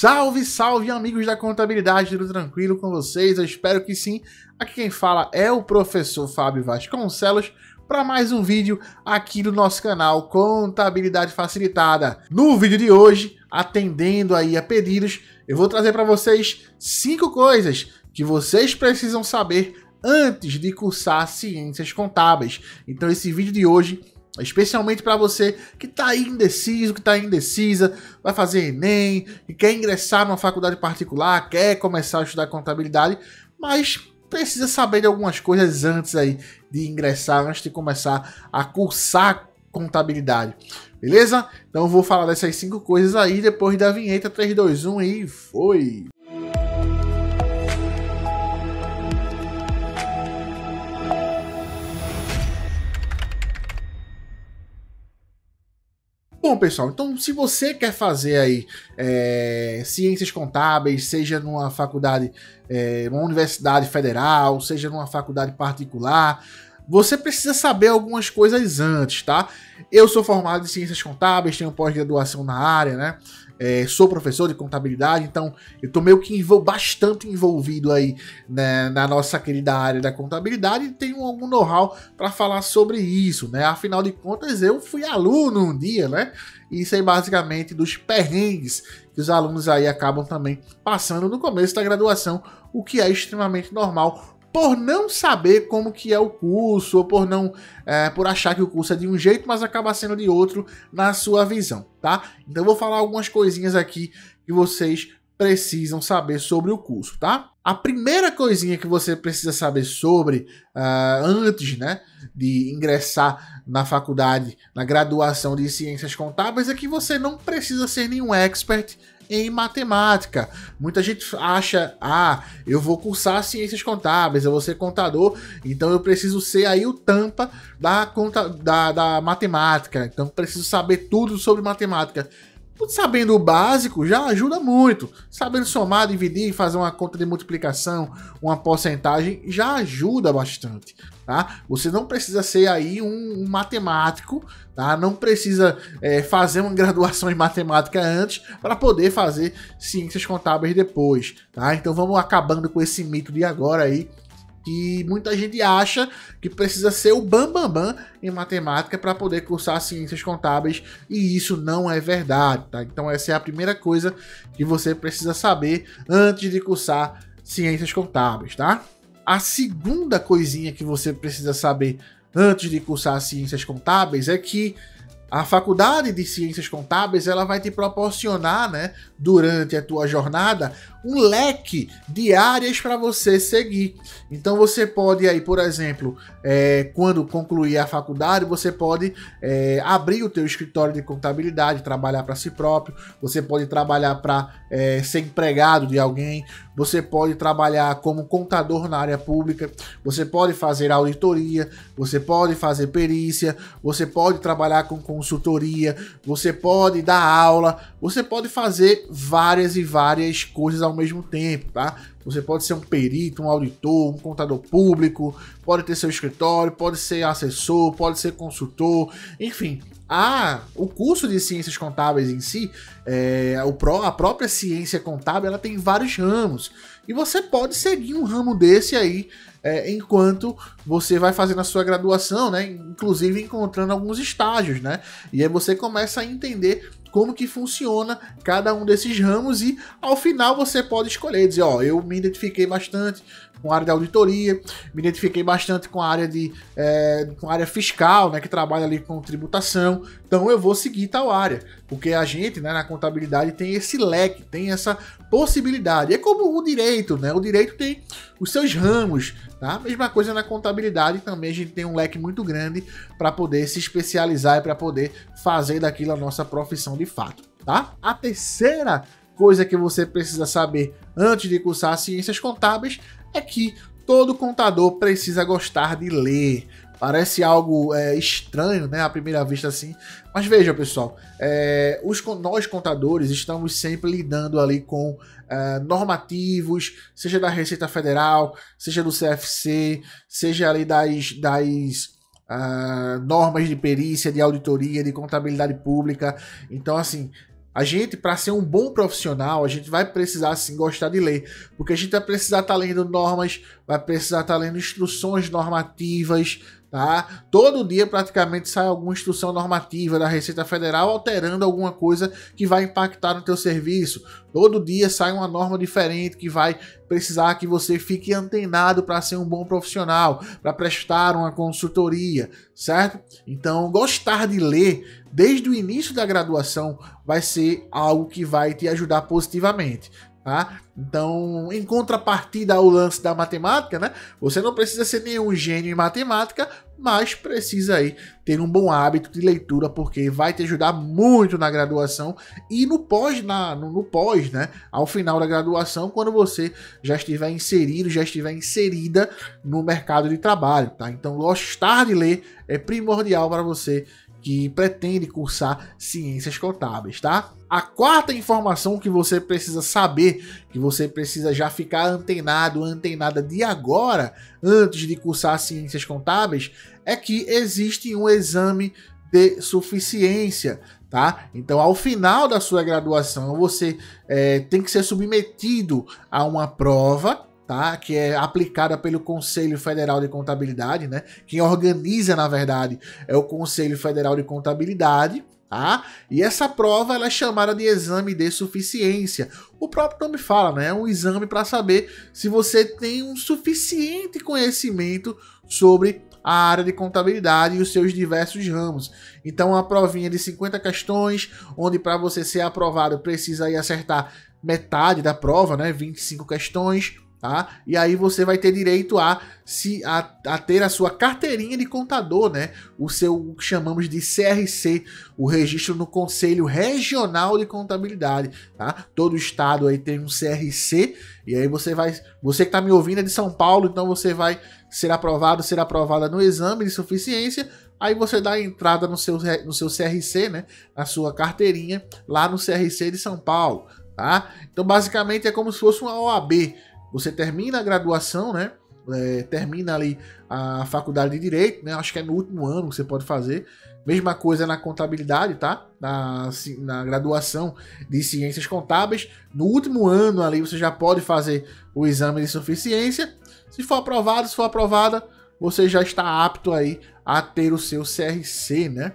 Salve, salve, amigos da contabilidade, tudo tranquilo com vocês? Eu espero que sim. Aqui quem fala é o professor Fábio Vasconcelos para mais um vídeo aqui do nosso canal Contabilidade Facilitada. No vídeo de hoje, atendendo aí a pedidos, eu vou trazer para vocês 5 coisas que vocês precisam saber antes de cursar Ciências Contábeis. Então esse vídeo de hoje especialmente para você que está indeciso, que está indecisa, vai fazer ENEM, que quer ingressar numa faculdade particular, quer começar a estudar contabilidade, mas precisa saber de algumas coisas antes aí de ingressar, antes de começar a cursar contabilidade. Beleza? Então eu vou falar dessas 5 coisas aí depois da vinheta 3, 2, 1 e foi! Bom, pessoal, então se você quer fazer aí ciências contábeis, seja numa faculdade, numa universidade federal, seja numa faculdade particular, você precisa saber algumas coisas antes, tá? Eu sou formado em ciências contábeis, tenho pós-graduação na área, né? Sou professor de contabilidade, então eu tô meio que bastante envolvido aí, né, na nossa querida área da contabilidade e tenho algum know-how para falar sobre isso, né? Afinal de contas, eu fui aluno um dia, né? E sei basicamente dos perrengues que os alunos aí acabam também passando no começo da graduação, o que é extremamente normal, por não saber como que é o curso, ou por achar que o curso é de um jeito, mas acaba sendo de outro na sua visão, tá? Então eu vou falar algumas coisinhas aqui que vocês precisam saber sobre o curso, tá? A primeira coisinha que você precisa saber sobre, antes, né, de ingressar na faculdade, na graduação de Ciências Contábeis, é que você não precisa ser nenhum expert em matemática. Muita gente acha, ah, eu vou cursar ciências contábeis, eu vou ser contador, então eu preciso ser aí o tampa da matemática, então preciso saber tudo sobre matemática. Sabendo o básico já ajuda muito, sabendo somar, dividir, fazer uma conta de multiplicação, uma porcentagem, já ajuda bastante, tá? Você não precisa ser aí um matemático, tá? Não precisa fazer uma graduação em matemática antes para poder fazer ciências contábeis depois, tá? Então vamos acabando com esse mito de agora aí, que muita gente acha que precisa ser o bambambam em matemática para poder cursar ciências contábeis, e isso não é verdade, tá? Então essa é a primeira coisa que você precisa saber antes de cursar ciências contábeis, tá? A segunda coisinha que você precisa saber antes de cursar ciências contábeis é que a faculdade de Ciências Contábeis, ela vai te proporcionar, né, durante a tua jornada, um leque de áreas para você seguir. Então você pode aí, por exemplo, quando concluir a faculdade, você pode abrir o teu escritório de contabilidade, trabalhar para si próprio, você pode trabalhar para ser empregado de alguém, você pode trabalhar como contador na área pública, você pode fazer auditoria, você pode fazer perícia, você pode trabalhar com consultoria, você pode dar aula, você pode fazer várias coisas ao mesmo tempo, tá? Você pode ser um perito, um auditor, um contador público, pode ter seu escritório, pode ser assessor, pode ser consultor, enfim. O curso de Ciências Contábeis em si, a própria ciência contábil, ela tem vários ramos. E você pode seguir um ramo desse aí, enquanto você vai fazendo a sua graduação, né? Inclusive encontrando alguns estágios, né? E aí você começa a entender como que funciona cada um desses ramos e ao final você pode escolher, dizer, ó, eu me identifiquei bastante com a área de auditoria, me identifiquei bastante com a área de com a área fiscal, né, que trabalha ali com tributação, então eu vou seguir tal área, porque a gente, né, na contabilidade tem esse leque, tem essa possibilidade. É como o direito, né? O direito tem os seus ramos, tá? Mesma coisa na contabilidade, também a gente tem um leque muito grande para poder se especializar e para poder fazer daquilo a nossa profissão de fato, tá? A terceira coisa que você precisa saber antes de cursar ciências contábeis é que todo contador precisa gostar de ler. Parece algo estranho, né, à primeira vista assim, mas veja, pessoal, nós contadores estamos sempre lidando ali com normativos, seja da Receita Federal, seja do CFC, seja ali das normas de perícia, de auditoria, de contabilidade pública. Então assim, A gente, para ser um bom profissional, a gente vai precisar sim gostar de ler, porque a gente vai precisar estar lendo normas, vai precisar estar lendo instruções normativas, tá? Todo dia praticamente sai alguma instrução normativa da Receita Federal alterando alguma coisa que vai impactar no teu serviço. Todo dia sai uma norma diferente que vai precisar que você fique antenado para ser um bom profissional, para prestar uma consultoria, certo? Então, gostar de ler desde o início da graduação vai ser algo que vai te ajudar positivamente, tá? Então, em contrapartida ao lance da matemática, né? Você não precisa ser nenhum gênio em matemática, mas precisa aí ter um bom hábito de leitura, porque vai te ajudar muito na graduação e no pós, né? Ao final da graduação, quando você já estiver inserido, já estiver inserida no mercado de trabalho, tá? Então, gostar de ler é primordial para você que pretende cursar Ciências Contábeis, tá? A quarta informação que você precisa saber, que você precisa já ficar antenado, antenada de agora, antes de cursar Ciências Contábeis, é que existe um exame de suficiência, tá? Então, ao final da sua graduação, você tem que ser submetido a uma prova, tá? Que é aplicada pelo Conselho Federal de Contabilidade, né? Quem organiza, na verdade, é o Conselho Federal de Contabilidade, tá? E essa prova ela é chamada de exame de suficiência. O próprio nome fala, né? É um exame para saber se você tem um suficiente conhecimento sobre a área de contabilidade e os seus diversos ramos. Então, uma provinha de 50 questões, onde para você ser aprovado precisa aí acertar metade da prova, né? 25 questões. Tá? E aí você vai ter direito a ter a sua carteirinha de contador, né? O seu que chamamos de CRC, o registro no Conselho Regional de Contabilidade, tá? Todo estado aí tem um CRC, e aí você vai, você que está me ouvindo é de São Paulo, então você vai ser aprovado, ser aprovada no exame de suficiência. Aí você dá a entrada no seu CRC, né? Na sua carteirinha lá no CRC de São Paulo, tá? Então basicamente é como se fosse uma OAB. Você termina a graduação, né? Termina ali a faculdade de Direito, né? Acho que é no último ano que você pode fazer. Mesma coisa na contabilidade, tá? Na graduação de Ciências Contábeis. No último ano ali você já pode fazer o exame de suficiência. Se for aprovado, se for aprovada, você já está apto aí a ter o seu CRC, né?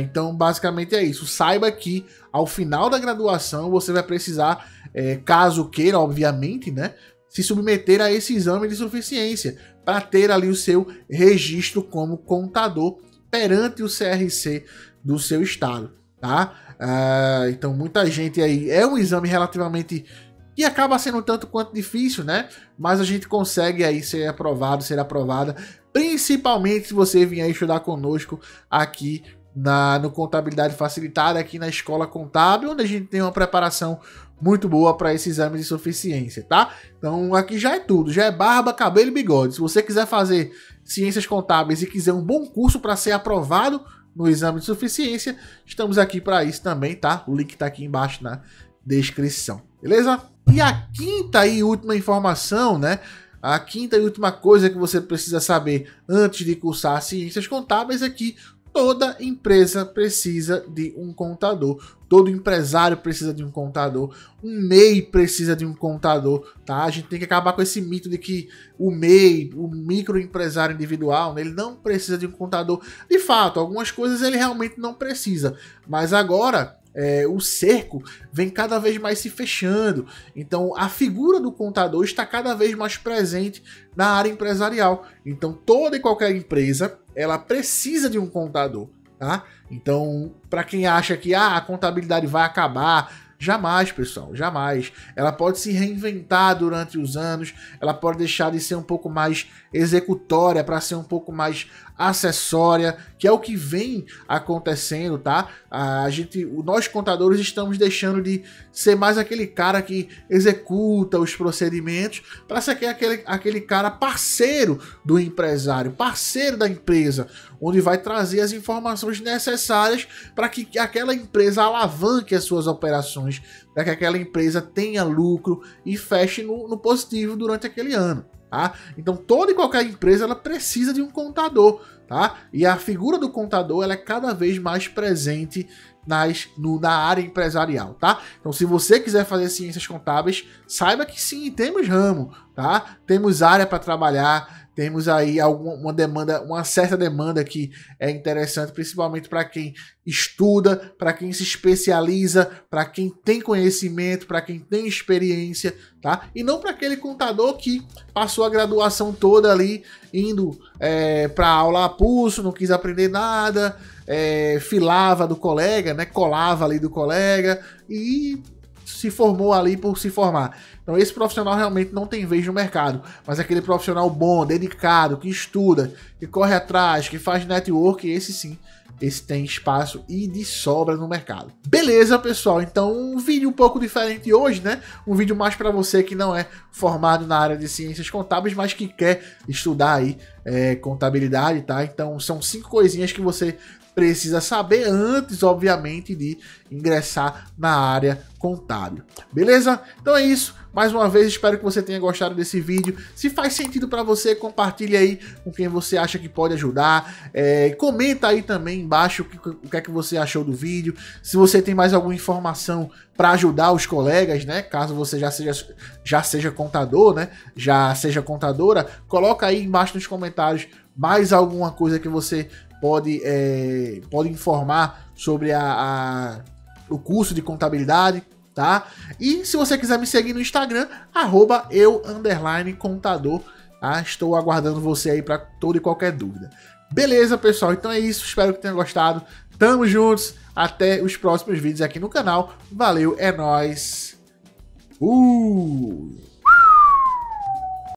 Então, basicamente é isso. Saiba que ao final da graduação você vai precisar, caso queira, obviamente, né, se submeter a esse exame de suficiência para ter ali o seu registro como contador perante o CRC do seu estado, tá? Então, muita gente aí... É um exame relativamente... E acaba sendo tanto quanto difícil, né? Mas a gente consegue aí ser aprovado, ser aprovada, principalmente se você vier estudar conosco aqui no Contabilidade Facilitada, aqui na Escola Contábil, onde a gente tem uma preparação muito boa para esse exame de suficiência, tá? Então aqui já é tudo, já é barba, cabelo e bigode. Se você quiser fazer Ciências Contábeis e quiser um bom curso para ser aprovado no exame de suficiência, estamos aqui para isso também, tá? O link tá aqui embaixo na descrição, beleza? E a quinta e última informação, né? A quinta e última coisa que você precisa saber antes de cursar Ciências Contábeis é que toda empresa precisa de um contador, todo empresário precisa de um contador, um MEI precisa de um contador, tá? A gente tem que acabar com esse mito de que o MEI, o microempresário individual, né, ele não precisa de um contador. De fato, algumas coisas ele realmente não precisa, mas agora... o cerco vem cada vez mais se fechando, então a figura do contador está cada vez mais presente na área empresarial. Então toda e qualquer empresa ela precisa de um contador, tá? Então, para quem acha que a contabilidade vai acabar, jamais, pessoal, jamais. Ela pode se reinventar durante os anos, ela pode deixar de ser um pouco mais executória para ser um pouco mais acessória, que é o que vem acontecendo, tá? Nós contadores estamos deixando de ser mais aquele cara que executa os procedimentos para ser aquele cara parceiro do empresário, parceiro da empresa, onde vai trazer as informações necessárias para que aquela empresa alavanque as suas operações, para que aquela empresa tenha lucro e feche no positivo durante aquele ano. Tá? Então toda e qualquer empresa ela precisa de um contador, tá? E a figura do contador ela é cada vez mais presente na área empresarial, tá? Então, se você quiser fazer ciências contábeis, saiba que sim, temos ramo, tá? Temos área para trabalhar, temos aí uma demanda, uma certa demanda que é interessante, principalmente para quem estuda, para quem se especializa, para quem tem conhecimento, para quem tem experiência, tá? E não para aquele contador que passou a graduação toda ali indo para aula a pulso, não quis aprender nada, filava do colega, né? Colava ali do colega e se formou ali por se formar. Então esse profissional realmente não tem vez no mercado, mas aquele profissional bom, dedicado, que estuda, que corre atrás, que faz network, esse sim, esse tem espaço e de sobra no mercado. Beleza, pessoal? Então um vídeo um pouco diferente hoje, né? Um vídeo mais para você que não é formado na área de ciências contábeis, mas que quer estudar aí contabilidade, tá? Então são 5 coisinhas que você precisa saber antes, obviamente, de ingressar na área contábil. Beleza? Então é isso. Mais uma vez, espero que você tenha gostado desse vídeo. Se faz sentido para você, compartilhe aí com quem você acha que pode ajudar. Comenta aí também embaixo o que é que você achou do vídeo. Se você tem mais alguma informação para ajudar os colegas, né? Caso você já seja contador, né? Já seja contadora, coloca aí embaixo nos comentários mais alguma coisa que você pode informar sobre o curso de contabilidade, tá? E se você quiser me seguir no Instagram, @eu_contador, tá? Estou aguardando você aí para toda e qualquer dúvida. Beleza, pessoal? Então é isso, espero que tenha gostado. Tamo juntos, até os próximos vídeos aqui no canal. Valeu, é nóis!